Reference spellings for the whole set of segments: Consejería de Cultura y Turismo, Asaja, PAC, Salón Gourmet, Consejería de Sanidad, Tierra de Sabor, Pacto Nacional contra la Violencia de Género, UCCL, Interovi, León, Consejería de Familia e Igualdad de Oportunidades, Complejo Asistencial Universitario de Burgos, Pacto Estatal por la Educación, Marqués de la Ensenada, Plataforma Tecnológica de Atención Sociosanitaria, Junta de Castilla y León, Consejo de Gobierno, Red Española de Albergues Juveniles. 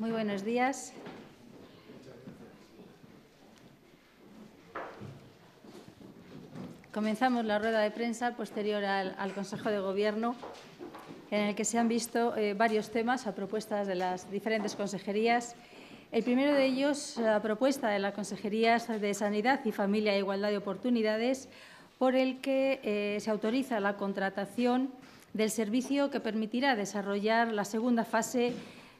Muy buenos días. Comenzamos la rueda de prensa posterior al Consejo de Gobierno, en el que se han visto varios temas a propuestas de las diferentes consejerías. El primero de ellos, a propuesta de las Consejerías de Sanidad y Familia e Igualdad de Oportunidades, por el que se autoriza la contratación del servicio que permitirá desarrollar la segunda fase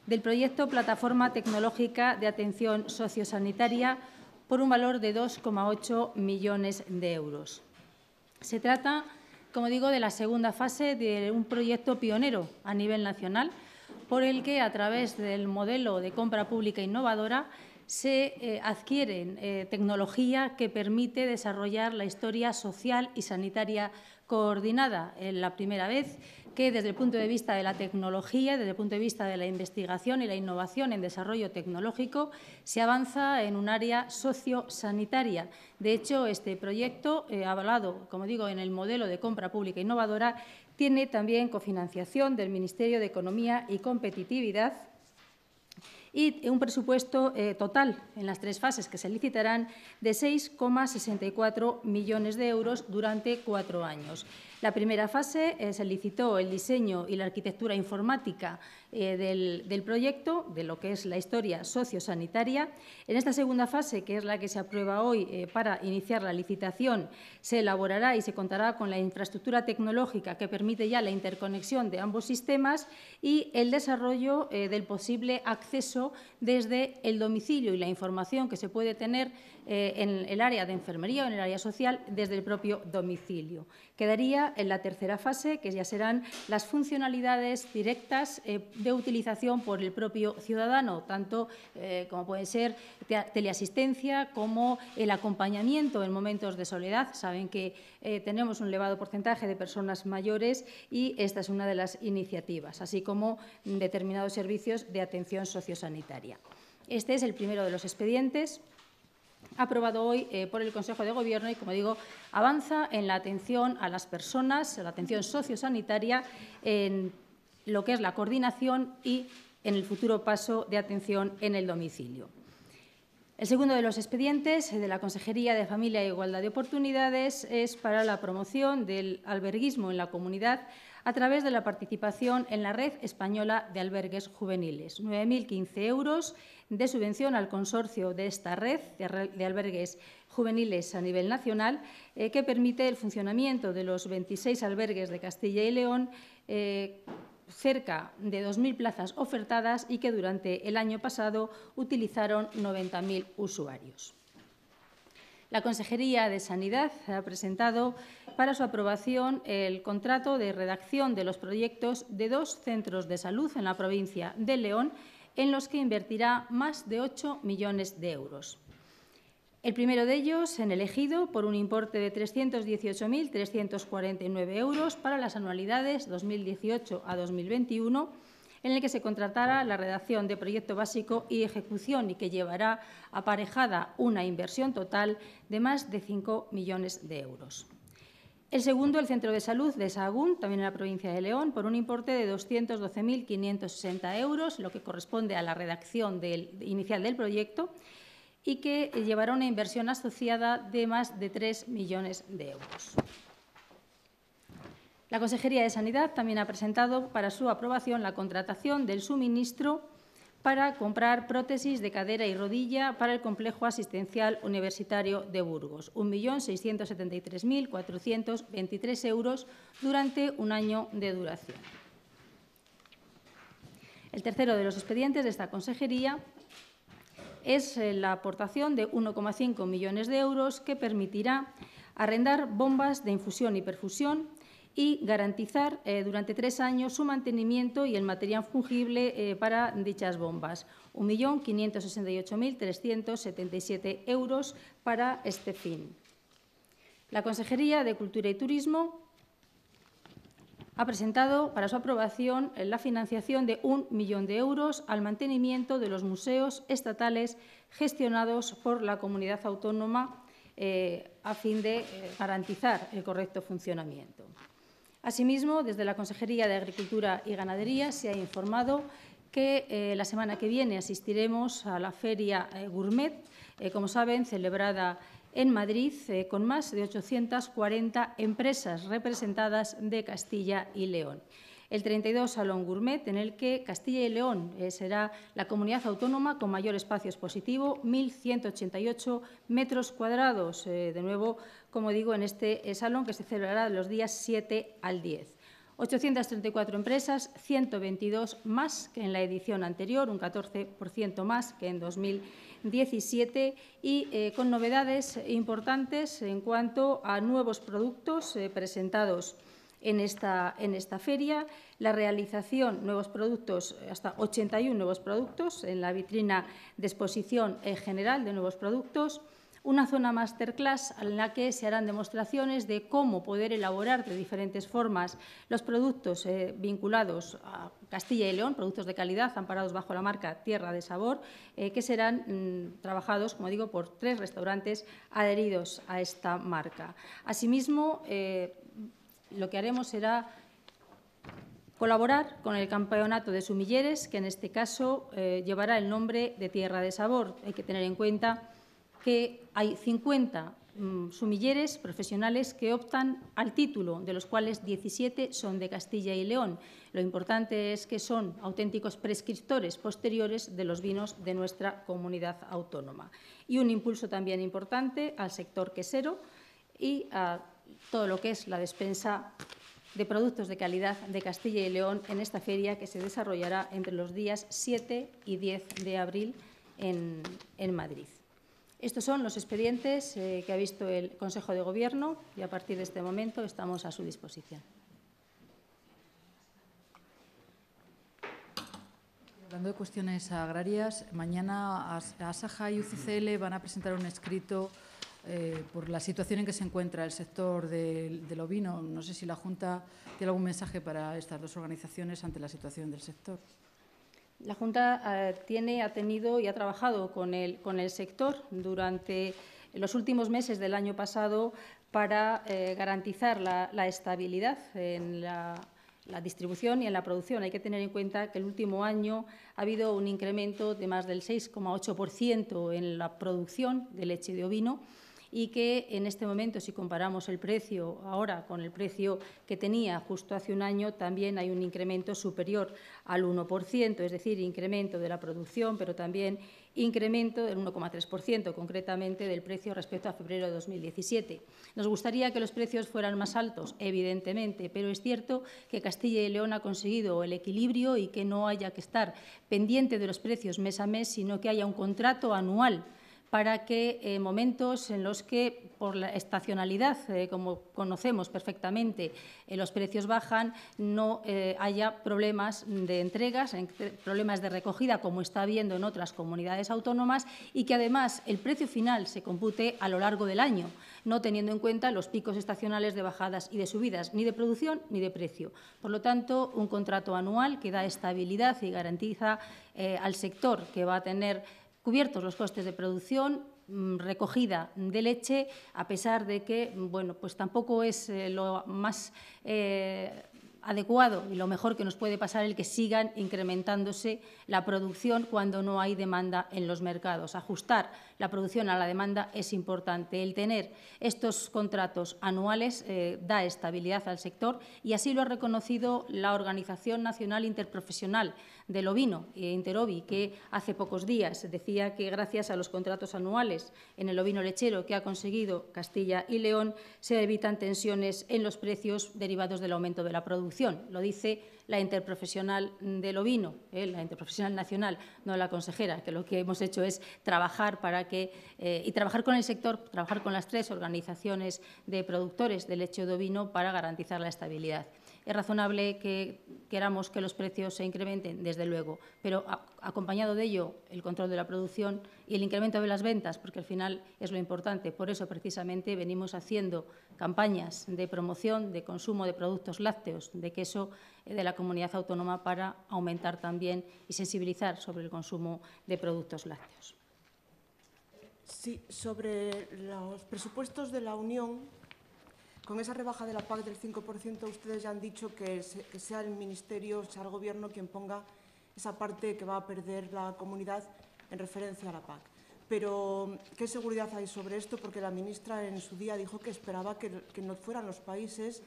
del proyecto Plataforma Tecnológica de Atención Sociosanitaria por un valor de 2,8 millones de euros. Se trata, como digo, de la segunda fase de un proyecto pionero a nivel nacional, por el que, a través del modelo de compra pública innovadora, se adquieren tecnología que permite desarrollar la historia social y sanitaria coordinada. La primera vez que, desde el punto de vista de la tecnología, desde el punto de vista de la investigación y la innovación en desarrollo tecnológico, se avanza en un área sociosanitaria. De hecho, este proyecto, avalado, como digo, en el modelo de compra pública innovadora, tiene también cofinanciación del Ministerio de Economía y Competitividad y un presupuesto total en las tres fases que se licitarán de 6,64 millones de euros durante 4 años. La primera fase se licitó el diseño y la arquitectura informática del proyecto, de lo que es la historia sociosanitaria. En esta segunda fase, que es la que se aprueba hoy para iniciar la licitación, se elaborará y se contará con la infraestructura tecnológica que permite ya la interconexión de ambos sistemas y el desarrollo del posible acceso desde el domicilio y la información que se puede tener en el área de enfermería o en el área social desde el propio domicilio. Quedaría en la tercera fase, que ya serán las funcionalidades directas de utilización por el propio ciudadano, tanto como puede ser teleasistencia como el acompañamiento en momentos de soledad. Saben que tenemos un elevado porcentaje de personas mayores y esta es una de las iniciativas, así como determinados servicios de atención sociosanitaria. Este es el primero de los expedientes aprobado hoy por el Consejo de Gobierno y, como digo, avanza en la atención a las personas, en la atención sociosanitaria, en lo que es la coordinación y en el futuro paso de atención en el domicilio. El segundo de los expedientes de la Consejería de Familia e Igualdad de Oportunidades es para la promoción del alberguismo en la comunidad a través de la participación en la Red Española de Albergues Juveniles. 9.015 euros de subvención al consorcio de esta red de albergues juveniles a nivel nacional, que permite el funcionamiento de los 26 albergues de Castilla y León, cerca de 2.000 plazas ofertadas y que durante el año pasado utilizaron 90.000 usuarios. La Consejería de Sanidad ha presentado para su aprobación el contrato de redacción de los proyectos de 2 centros de salud en la provincia de León, en los que invertirá más de 8 millones de euros. El primero de ellos, en el Ejido, por un importe de 318.349 euros para las anualidades 2018 a 2021, en el que se contratará la redacción de proyecto básico y ejecución y que llevará aparejada una inversión total de más de 5 millones de euros. El segundo, el Centro de Salud de Sahagún, también en la provincia de León, por un importe de 212.560 euros, lo que corresponde a la redacción inicial del proyecto, y que llevará una inversión asociada de más de 3 millones de euros. La Consejería de Sanidad también ha presentado para su aprobación la contratación del suministro para comprar prótesis de cadera y rodilla para el Complejo Asistencial Universitario de Burgos, 1.673.423 euros durante un año de duración. El tercero de los expedientes de esta consejería es la aportación de 1,5 millones de euros que permitirá arrendar bombas de infusión y perfusión y garantizar durante 3 años su mantenimiento y el material fungible para dichas bombas. 1.568.377 euros para este fin. La Consejería de Cultura y Turismo ha presentado para su aprobación la financiación de 1 millón de euros al mantenimiento de los museos estatales gestionados por la comunidad autónoma a fin de garantizar el correcto funcionamiento. Asimismo, desde la Consejería de Agricultura y Ganadería se ha informado que la semana que viene asistiremos a la Feria Gourmet, como saben, celebrada en Madrid, con más de 840 empresas representadas de Castilla y León. El 32 Salón Gourmet, en el que Castilla y León será la comunidad autónoma con mayor espacio expositivo, 1.188 metros cuadrados, de nuevo, como digo, en este salón que se celebrará los días 7 al 10. 834 empresas, 122 más que en la edición anterior, un 14% más que en 2017 y con novedades importantes en cuanto a nuevos productos presentados en esta feria, la realización nuevos productos, hasta 81 nuevos productos en la vitrina de exposición general de nuevos productos, una zona masterclass en la que se harán demostraciones de cómo poder elaborar de diferentes formas los productos vinculados a Castilla y León, productos de calidad amparados bajo la marca Tierra de Sabor, que serán trabajados, como digo, por 3 restaurantes adheridos a esta marca. Asimismo, lo que haremos será colaborar con el Campeonato de Sumilleres, que en este caso llevará el nombre de Tierra de Sabor. Hay que tener en cuenta que hay 50 sumilleres profesionales que optan al título, de los cuales 17 son de Castilla y León. Lo importante es que son auténticos prescriptores posteriores de los vinos de nuestra comunidad autónoma. Y un impulso también importante al sector quesero y a todo lo que es la despensa de productos de calidad de Castilla y León en esta feria que se desarrollará entre los días 7 y 10 de abril en Madrid. Estos son los expedientes que ha visto el Consejo de Gobierno y, a partir de este momento, estamos a su disposición. Hablando de cuestiones agrarias, mañana Asaja y UCCL van a presentar un escrito por la situación en que se encuentra el sector del ovino. No sé si la Junta tiene algún mensaje para estas dos organizaciones ante la situación del sector. La Junta ha tenido y ha trabajado con el sector durante los últimos meses del año pasado para garantizar la estabilidad en la distribución y en la producción. Hay que tener en cuenta que el último año ha habido un incremento de más del 6,8% en la producción de leche de ovino y que en este momento, si comparamos el precio ahora con el precio que tenía justo hace un año, también hay un incremento superior al 1%, es decir, incremento de la producción, pero también incremento del 1,3%, concretamente, del precio respecto a febrero de 2017. Nos gustaría que los precios fueran más altos, evidentemente, pero es cierto que Castilla y León ha conseguido el equilibrio y que no haya que estar pendiente de los precios mes a mes, sino que haya un contrato anual para que en momentos en los que, por la estacionalidad, como conocemos perfectamente, los precios bajan, no haya problemas de entregas, problemas de recogida, como está habiendo en otras comunidades autónomas, y que, además, el precio final se compute a lo largo del año, no teniendo en cuenta los picos estacionales de bajadas y de subidas, ni de producción ni de precio. Por lo tanto, un contrato anual que da estabilidad y garantiza al sector que va a tener cubiertos los costes de producción, recogida de leche, a pesar de que, bueno, pues tampoco es lo más adecuado y lo mejor que nos puede pasar el que sigan incrementándose la producción cuando no hay demanda en los mercados. Ajustar la producción a la demanda es importante. El tener estos contratos anuales da estabilidad al sector y así lo ha reconocido la Organización Nacional Interprofesional del Ovino, Interovi, que hace pocos días decía que gracias a los contratos anuales en el ovino lechero que ha conseguido Castilla y León se evitan tensiones en los precios derivados del aumento de la producción. Lo dice la interprofesional del ovino, la interprofesional nacional, no la consejera, que lo que hemos hecho es trabajar para que trabajar con el sector, trabajar con las 3 organizaciones de productores de leche de ovino para garantizar la estabilidad. Es razonable que queramos que los precios se incrementen, desde luego, pero acompañado de ello el control de la producción y el incremento de las ventas, porque al final es lo importante. Por eso, precisamente, venimos haciendo campañas de promoción de consumo de productos lácteos, de queso de la comunidad autónoma, para aumentar también y sensibilizar sobre el consumo de productos lácteos. Sí, sobre los presupuestos de la Unión. Con esa rebaja de la PAC del 5%, ustedes ya han dicho que sea el Ministerio, sea el Gobierno, quien ponga esa parte que va a perder la comunidad en referencia a la PAC. Pero, ¿qué seguridad hay sobre esto? Porque la ministra en su día dijo que esperaba que no fueran los países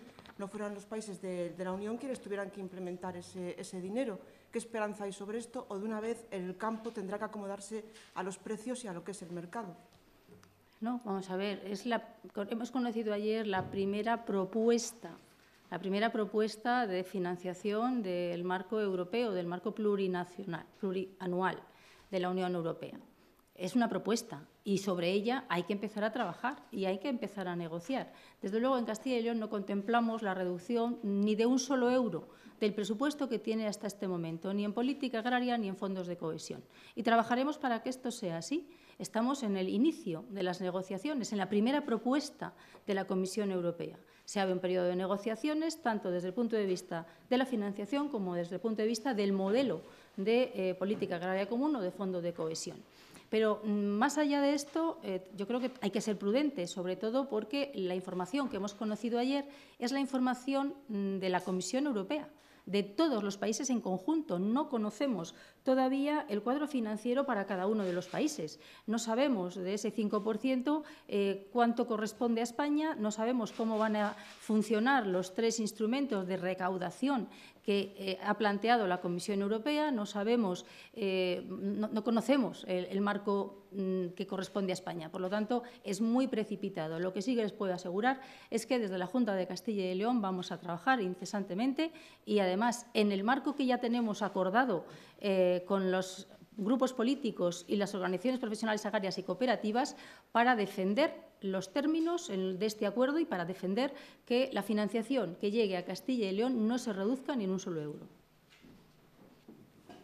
de la Unión quienes tuvieran que implementar ese dinero. ¿Qué esperanza hay sobre esto? ¿O de una vez el campo tendrá que acomodarse a los precios y a lo que es el mercado? No, vamos a ver. Hemos conocido ayer la primera propuesta de financiación del marco europeo, del marco plurianual de la Unión Europea. Es una propuesta y sobre ella hay que empezar a trabajar y hay que empezar a negociar. Desde luego, en Castilla y León no contemplamos la reducción ni de un solo euro del presupuesto que tiene hasta este momento, ni en política agraria ni en fondos de cohesión. Y trabajaremos para que esto sea así. Estamos en el inicio de las negociaciones, en la primera propuesta de la Comisión Europea. Se abre un periodo de negociaciones, tanto desde el punto de vista de la financiación como desde el punto de vista del modelo de política agraria común o de fondo de cohesión. Pero más allá de esto, yo creo que hay que ser prudentes, sobre todo porque la información que hemos conocido ayer es la información de la Comisión Europea, de todos los países en conjunto. No conocemos todavía el cuadro financiero para cada uno de los países. No sabemos de ese 5% cuánto corresponde a España, no sabemos cómo van a funcionar los tres instrumentos de recaudación que ha planteado la Comisión Europea, no sabemos, no conocemos el marco que corresponde a España. Por lo tanto, es muy precipitado. Lo que sí que les puedo asegurar es que desde la Junta de Castilla y León vamos a trabajar incesantemente y, además, en el marco que ya tenemos acordado con los grupos políticos y las organizaciones profesionales agrarias y cooperativas para defender los términos de este acuerdo y para defender que la financiación que llegue a Castilla y León no se reduzca ni en un solo euro.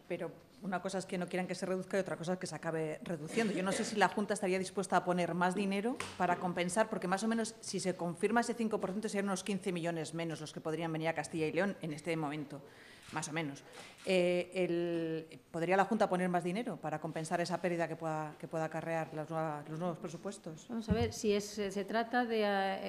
Pero una cosa es que no quieran que se reduzca y otra cosa es que se acabe reduciendo. Yo no sé si la Junta estaría dispuesta a poner más dinero para compensar, porque más o menos si se confirma ese 5% serían unos 15 millones menos los que podrían venir a Castilla y León en este momento. Más o menos. ¿Podría la Junta poner más dinero para compensar esa pérdida que pueda acarrear los nuevos presupuestos? Vamos a ver, si se trata de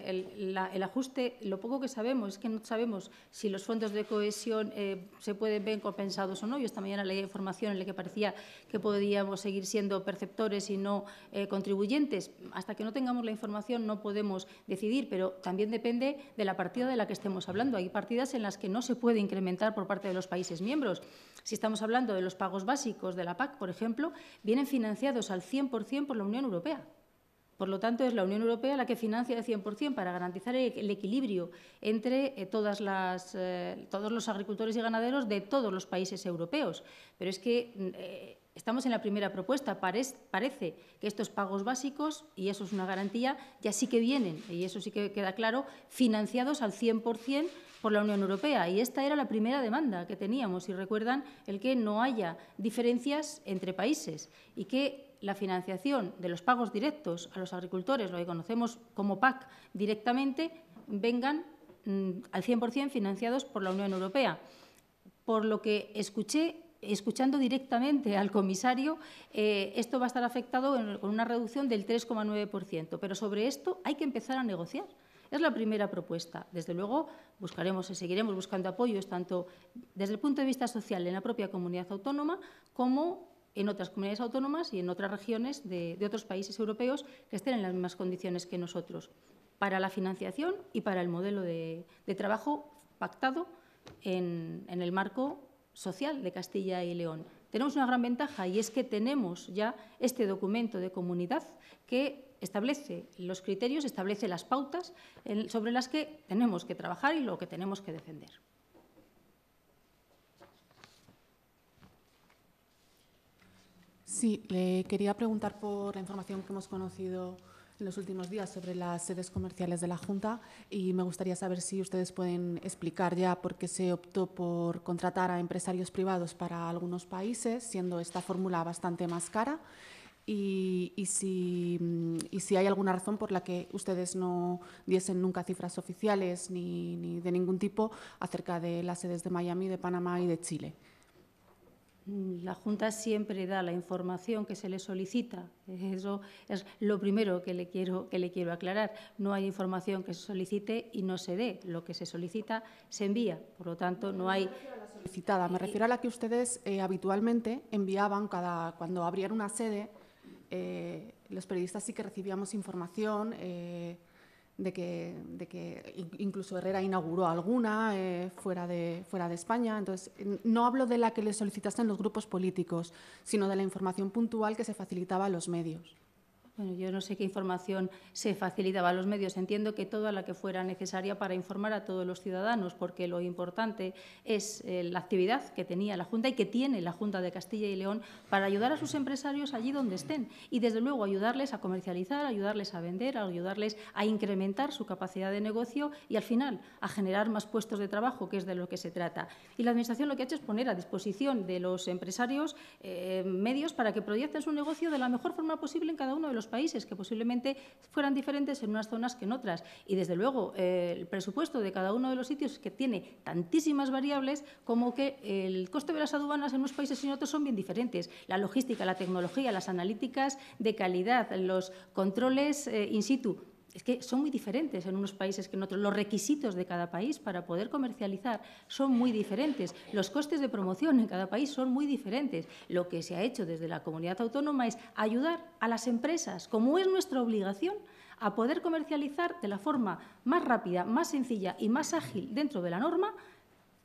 el ajuste, lo poco que sabemos es que no sabemos si los fondos de cohesión se pueden ver compensados o no. Yo esta mañana leía información en la que parecía que podíamos seguir siendo perceptores y no contribuyentes. Hasta que no tengamos la información no podemos decidir, pero también depende de la partida de la que estemos hablando. Hay partidas en las que no se puede incrementar por parte de los países miembros. Si estamos hablando de los pagos básicos de la PAC, por ejemplo, vienen financiados al 100% por la Unión Europea. Por lo tanto, es la Unión Europea la que financia el 100% para garantizar el equilibrio entre todos los agricultores y ganaderos de todos los países europeos. Pero es que estamos en la primera propuesta. Parece que estos pagos básicos, y eso es una garantía, ya sí que vienen, y eso sí que queda claro, financiados al 100% por la Unión Europea. Y esta era la primera demanda que teníamos, si recuerdan, el que no haya diferencias entre países y que la financiación de los pagos directos a los agricultores, lo que conocemos como PAC directamente, vengan al 100% financiados por la Unión Europea. Por lo que escuchando directamente al comisario, esto va a estar afectado con una reducción del 3,9%. Pero sobre esto hay que empezar a negociar. Es la primera propuesta. Desde luego, buscaremos y seguiremos buscando apoyos, tanto desde el punto de vista social en la propia comunidad autónoma, como en otras comunidades autónomas y en otras regiones de otros países europeos que estén en las mismas condiciones que nosotros, para la financiación y para el modelo de trabajo pactado en el marco social de Castilla y León. Tenemos una gran ventaja y es que tenemos ya este documento de comunidad que establece los criterios, establece las pautas sobre las que tenemos que trabajar y lo que tenemos que defender. Sí, le quería preguntar por la información que hemos conocido en los últimos días sobre las sedes comerciales de la Junta y me gustaría saber si ustedes pueden explicar ya por qué se optó por contratar a empresarios privados para algunos países, siendo esta fórmula bastante más cara. Y si hay alguna razón por la que ustedes no diesen nunca cifras oficiales ni de ningún tipo acerca de las sedes de Miami, de Panamá y de Chile. la Junta siempre da la información que se le solicita. Eso es lo primero que le quiero aclarar. No hay información que se solicite y no se dé. Lo que se solicita se envía. Por lo tanto, no hay… Solicitada. Me refiero a la que ustedes habitualmente enviaban cuando abrían una sede. Los periodistas sí que recibíamos información de que incluso Herrera inauguró alguna fuera de España. Entonces, no hablo de la que les solicitasen los grupos políticos, sino de la información puntual que se facilitaba a los medios. Bueno, yo no sé qué información se facilitaba a los medios. Entiendo que toda la que fuera necesaria para informar a todos los ciudadanos, porque lo importante es la actividad que tenía la Junta y que tiene la Junta de Castilla y León para ayudar a sus empresarios allí donde estén y, desde luego, ayudarles a comercializar, ayudarles a vender, ayudarles a incrementar su capacidad de negocio y, al final, a generar más puestos de trabajo, que es de lo que se trata. Y la Administración lo que ha hecho es poner a disposición de los empresarios medios para que proyecten su negocio de la mejor forma posible en cada uno de los países, que posiblemente fueran diferentes en unas zonas que en otras. Y, desde luego, el presupuesto de cada uno de los sitios, que tiene tantísimas variables, como que el coste de las aduanas en unos países y en otros son bien diferentes. La logística, la tecnología, las analíticas de calidad, los controles in situ… Es que son muy diferentes en unos países que en otros. Los requisitos de cada país para poder comercializar son muy diferentes. Los costes de promoción en cada país son muy diferentes. Lo que se ha hecho desde la comunidad autónoma es ayudar a las empresas, como es nuestra obligación, a poder comercializar de la forma más rápida, más sencilla y más ágil dentro de la norma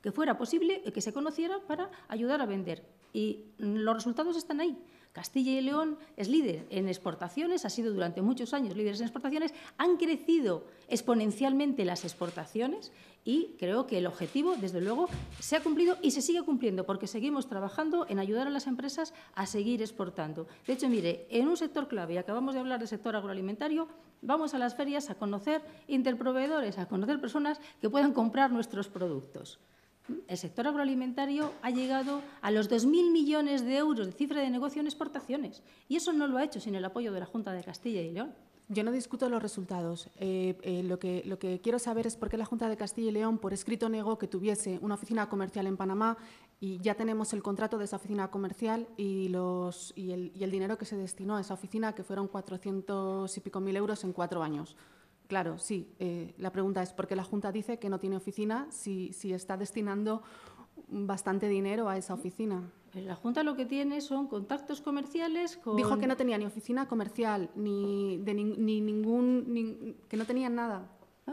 que fuera posible, que se conociera, para ayudar a vender. Y los resultados están ahí. Castilla y León es líder en exportaciones, ha sido durante muchos años líderes en exportaciones, han crecido exponencialmente las exportaciones y creo que el objetivo, desde luego, se ha cumplido y se sigue cumpliendo, porque seguimos trabajando en ayudar a las empresas a seguir exportando. De hecho, mire, en un sector clave, y acabamos de hablar del sector agroalimentario, vamos a las ferias a conocer interproveedores, a conocer personas que puedan comprar nuestros productos. El sector agroalimentario ha llegado a los 2.000 millones de euros de cifra de negocio en exportaciones, y eso no lo ha hecho sin el apoyo de la Junta de Castilla y León. Yo no discuto los resultados. Lo que quiero saber es por qué la Junta de Castilla y León, por escrito, negó que tuviese una oficina comercial en Panamá, y ya tenemos el contrato de esa oficina comercial y el dinero que se destinó a esa oficina, que fueron 400 y pico mil euros en 4 años. Claro, sí. La pregunta es por qué la Junta dice que no tiene oficina si está destinando bastante dinero a esa oficina. La Junta lo que tiene son contactos comerciales con… Dijo que no tenía ni oficina comercial, que no tenía nada.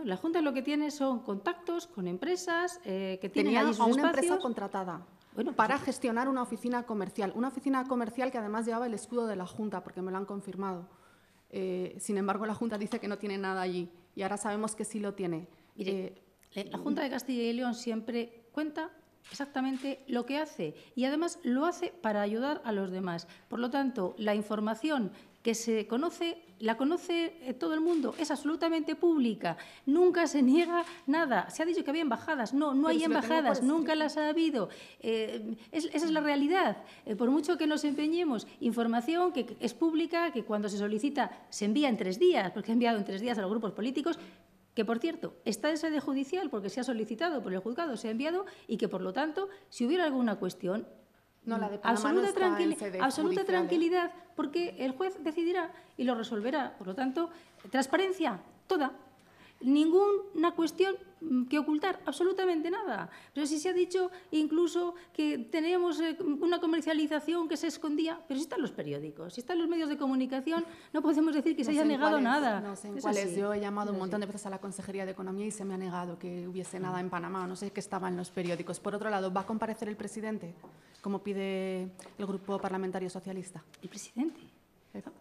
La Junta lo que tiene son contactos con empresas que tienen ahí sus espacios. Tenía a una empresa contratada. Bueno, pues para gestionar una oficina comercial. Una oficina comercial que además llevaba el escudo de la Junta, porque me lo han confirmado. Sin embargo, la Junta dice que no tiene nada allí y ahora sabemos que sí lo tiene. Mire, la Junta de Castilla y León siempre cuenta exactamente lo que hace y, además, lo hace para ayudar a los demás. Por lo tanto, la información que se conoce, la conoce todo el mundo, es absolutamente pública, nunca se niega nada. Se ha dicho que había embajadas, no hay embajadas, nunca las ha habido. Esa es la realidad. Por mucho que nos empeñemos, información que es pública, que cuando se solicita se envía en 3 días, porque ha enviado en 3 días a los grupos políticos, que, por cierto, está en sede judicial porque se ha solicitado por el juzgado, se ha enviado y que, por lo tanto, si hubiera alguna cuestión… No, la de Panamá no está en sede judicial. Absoluta tranquilidad, porque el juez decidirá y lo resolverá. Por lo tanto, transparencia toda. Ninguna cuestión que ocultar, absolutamente nada. Pero si se ha dicho incluso que tenemos una comercialización que se escondía… Pero si están los periódicos, si están los medios de comunicación, no podemos decir que se haya negado nada. No sé en cuáles. Yo he llamado un montón de veces a la Consejería de Economía y se me ha negado que hubiese nada en Panamá. No sé qué estaba en los periódicos. Por otro lado, ¿va a comparecer el presidente, como pide el Grupo Parlamentario Socialista? ¿El presidente?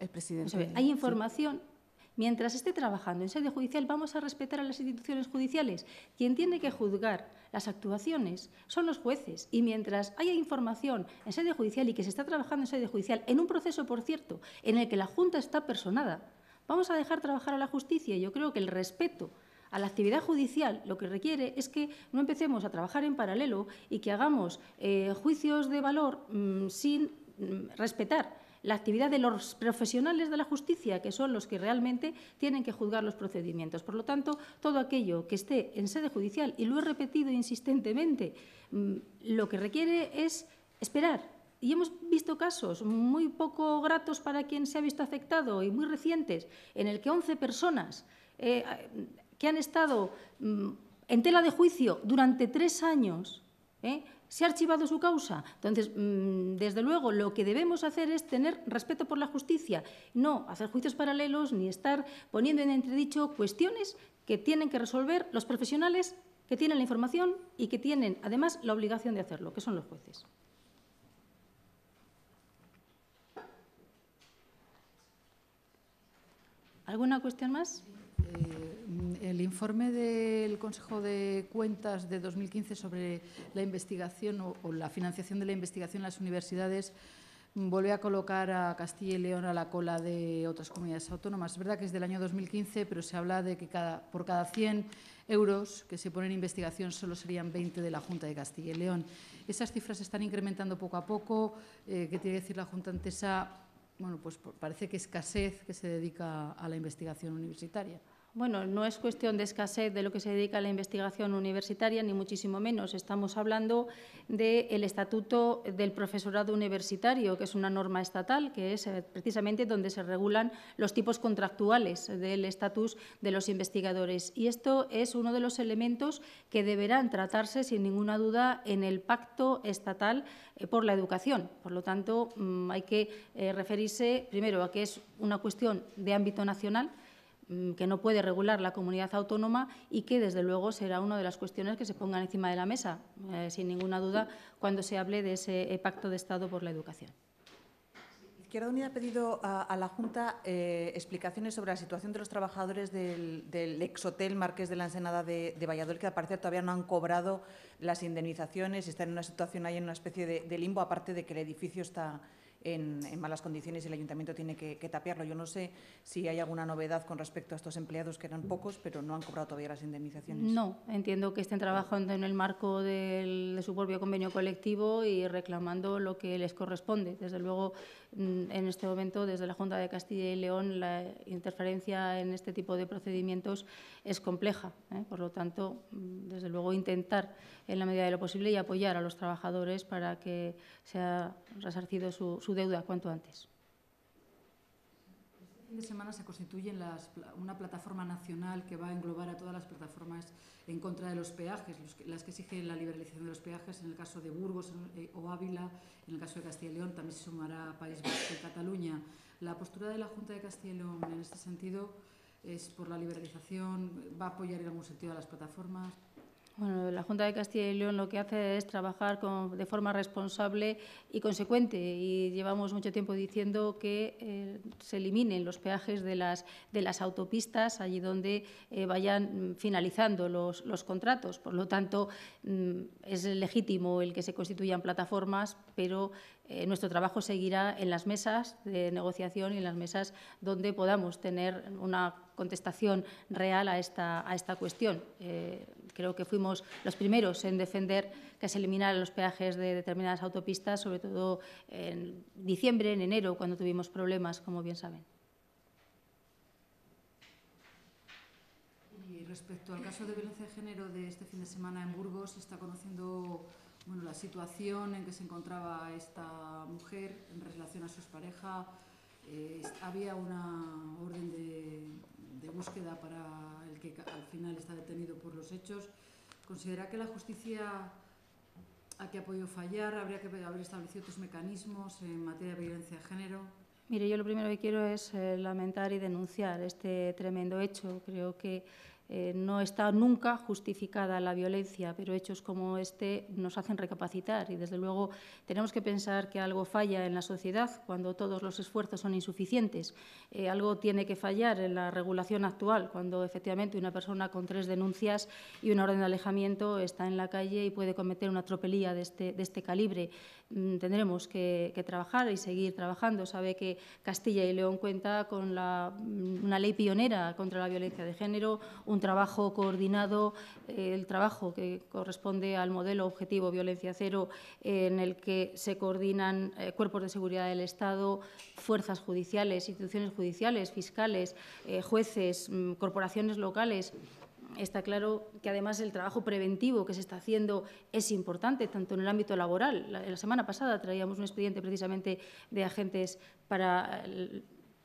El presidente. O sea, hay información… Sí. Mientras esté trabajando en sede judicial, vamos a respetar a las instituciones judiciales. Quien tiene que juzgar las actuaciones son los jueces. Y mientras haya información en sede judicial y que se está trabajando en sede judicial, en un proceso, por cierto, en el que la Junta está personada, vamos a dejar trabajar a la justicia. Yo creo que el respeto a la actividad judicial lo que requiere es que no empecemos a trabajar en paralelo y que hagamos juicios de valor sin respetar la actividad de los profesionales de la justicia, que son los que realmente tienen que juzgar los procedimientos. Por lo tanto, todo aquello que esté en sede judicial, y lo he repetido insistentemente, lo que requiere es esperar Y hemos visto casos muy poco gratos para quien se ha visto afectado y muy recientes, en el que 11 personas que han estado en tela de juicio durante 3 años, se ha archivado su causa. Entonces, desde luego, lo que debemos hacer es tener respeto por la justicia, no hacer juicios paralelos ni estar poniendo en entredicho cuestiones que tienen que resolver los profesionales que tienen la información y que tienen, además, la obligación de hacerlo, que son los jueces. ¿Alguna cuestión más? El informe del Consejo de Cuentas de 2015 sobre la investigación o la financiación de la investigación en las universidades vuelve a colocar a Castilla y León a la cola de otras comunidades autónomas. Es verdad que es del año 2015, pero se habla de que por cada 100 euros que se ponen en investigación solo serían 20 de la Junta de Castilla y León. Esas cifras se están incrementando poco a poco. ¿Qué tiene que decir la Junta ante esa, bueno, pues parece que escasez que se dedica a la investigación universitaria? Bueno, no es cuestión de escasez de lo que se dedica a la investigación universitaria, ni muchísimo menos. Estamos hablando del Estatuto del Profesorado Universitario, que es una norma estatal, que es precisamente donde se regulan los tipos contractuales del estatus de los investigadores. Y esto es uno de los elementos que deberán tratarse, sin ninguna duda, en el Pacto Estatal por la Educación. Por lo tanto, hay que referirse primero a que es una cuestión de ámbito nacional, que no puede regular la comunidad autónoma y que, desde luego, será una de las cuestiones que se pongan encima de la mesa, sin ninguna duda, cuando se hable de ese Pacto de Estado por la Educación. Izquierda Unida ha pedido a la Junta explicaciones sobre la situación de los trabajadores del exhotel Marqués de la Ensenada de Valladolid, que al parecer todavía no han cobrado las indemnizaciones, están en una situación ahí, en una especie de limbo, aparte de que el edificio está en malas condiciones y el ayuntamiento tiene que tapiarlo. Yo no sé si hay alguna novedad con respecto a estos empleados, que eran pocos, pero no han cobrado todavía las indemnizaciones. No, entiendo que estén trabajando en el marco de su propio convenio colectivo y reclamando lo que les corresponde. Desde luego, en este momento, desde la Junta de Castilla y León, la interferencia en este tipo de procedimientos es compleja, Por lo tanto, desde luego, intentar en la medida de lo posible y apoyar a los trabajadores para que sea resarcido su deuda cuanto antes. Este fin de semana se constituye una plataforma nacional que va a englobar a todas las plataformas en contra de los peajes, las que exigen la liberalización de los peajes, en el caso de Burgos o Ávila, en el caso de Castilla y León, también se sumará País Vasco y Cataluña. La postura de la Junta de Castilla y León en este sentido es por la liberalización, ¿va a apoyar en algún sentido a las plataformas? Bueno, la Junta de Castilla y León lo que hace es trabajar de forma responsable y consecuente, y llevamos mucho tiempo diciendo que se eliminen los peajes de las autopistas allí donde vayan finalizando los contratos. Por lo tanto, es legítimo el que se constituyan plataformas, pero nuestro trabajo seguirá en las mesas de negociación y en las mesas donde podamos tener una contestación real a esta cuestión. Creo que fuimos los primeros en defender que se eliminaran los peajes de determinadas autopistas, sobre todo en diciembre, en enero, cuando tuvimos problemas, como bien saben. Y respecto al caso de violencia de género de este fin de semana en Burgos, se está conociendo, bueno, la situación en que se encontraba esta mujer en relación a su expareja. Había una orden de búsqueda para el que al final está detenido por los hechos. ¿Considera que la justicia aquí ha podido fallar? ¿Habría que haber establecido otros mecanismos en materia de violencia de género? Mire, yo lo primero que quiero es lamentar y denunciar este tremendo hecho. Creo que no está nunca justificada la violencia, pero hechos como este nos hacen recapacitar y, desde luego, tenemos que pensar que algo falla en la sociedad cuando todos los esfuerzos son insuficientes. Algo tiene que fallar en la regulación actual cuando, efectivamente, una persona con 3 denuncias y una orden de alejamiento está en la calle y puede cometer una tropelía de este calibre. Tendremos que trabajar y seguir trabajando. Sabe que Castilla y León cuenta con una ley pionera contra la violencia de género, un trabajo coordinado, el trabajo que corresponde al modelo objetivo violencia cero, en el que se coordinan cuerpos de seguridad del Estado, fuerzas judiciales, instituciones judiciales, fiscales, jueces, corporaciones locales. Está claro que, además, el trabajo preventivo que se está haciendo es importante, tanto en el ámbito laboral. La semana pasada traíamos un expediente precisamente de agentes para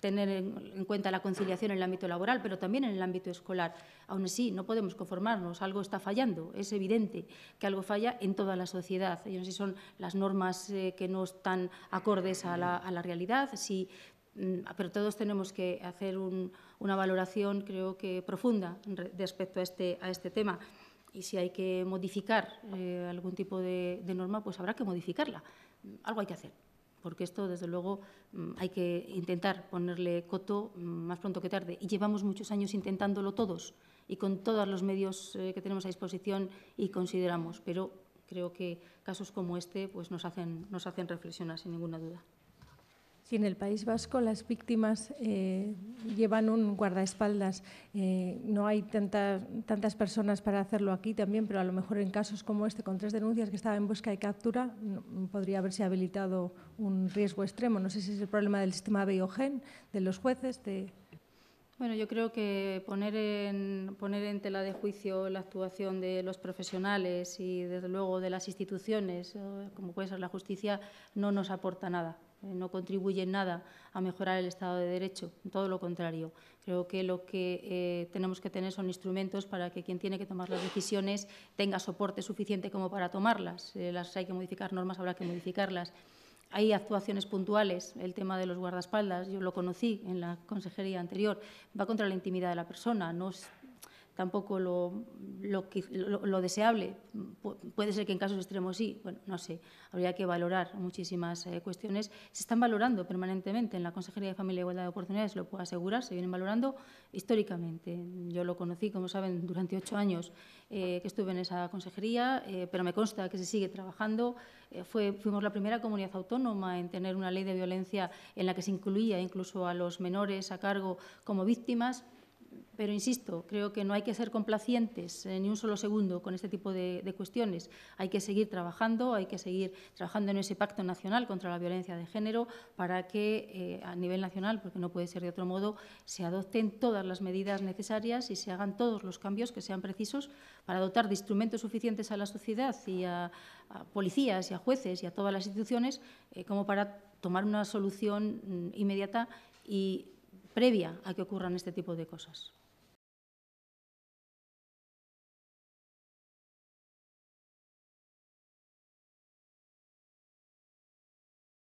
tener en cuenta la conciliación en el ámbito laboral, pero también en el ámbito escolar. Aún así, no podemos conformarnos, algo está fallando, es evidente que algo falla en toda la sociedad. Yo no sé si son las normas que no están acordes a la realidad, si… Pero todos tenemos que hacer una valoración, creo que profunda, respecto a este tema. Y si hay que modificar algún tipo de norma, pues habrá que modificarla. Algo hay que hacer, porque esto, desde luego, hay que intentar ponerle coto más pronto que tarde. Y llevamos muchos años intentándolo todos y con todos los medios que tenemos a disposición y consideramos. Pero creo que casos como este pues nos hacen reflexionar, sin ninguna duda. Sí, en el País Vasco las víctimas llevan un guardaespaldas. No hay tantas personas para hacerlo aquí también, pero a lo mejor en casos como este, con 3 denuncias que estaba en busca y captura, podría haberse habilitado un riesgo extremo. No sé si es el problema del sistema Biogen, de los jueces… Bueno, yo creo que poner en tela de juicio la actuación de los profesionales y, desde luego, de las instituciones, como puede ser la justicia, no nos aporta nada. No contribuye en nada a mejorar el Estado de Derecho, todo lo contrario. Creo que lo que tenemos que tener son instrumentos para que quien tiene que tomar las decisiones tenga soporte suficiente como para tomarlas. Hay que modificar normas, habrá que modificarlas. Hay actuaciones puntuales, el tema de los guardaespaldas, yo lo conocí en la consejería anterior, va contra la intimidad de la persona, no es tampoco lo deseable. Puede ser que en casos extremos sí, bueno, no sé, habría que valorar muchísimas cuestiones. Se están valorando permanentemente en la Consejería de Familia e Igualdad de Oportunidades, lo puedo asegurar, se vienen valorando históricamente. Yo lo conocí, como saben, durante 8 años que estuve en esa consejería, pero me consta que se sigue trabajando. Fuimos la primera comunidad autónoma en tener una ley de violencia en la que se incluía incluso a los menores a cargo como víctimas. Pero, insisto, creo que no hay que ser complacientes ni un solo segundo con este tipo de cuestiones. Hay que seguir trabajando en ese Pacto Nacional contra la Violencia de Género para que, a nivel nacional, porque no puede ser de otro modo, se adopten todas las medidas necesarias y se hagan todos los cambios que sean precisos para dotar de instrumentos suficientes a la sociedad y a policías y a jueces y a todas las instituciones como para tomar una solución inmediata y previa a que ocurran este tipo de cosas.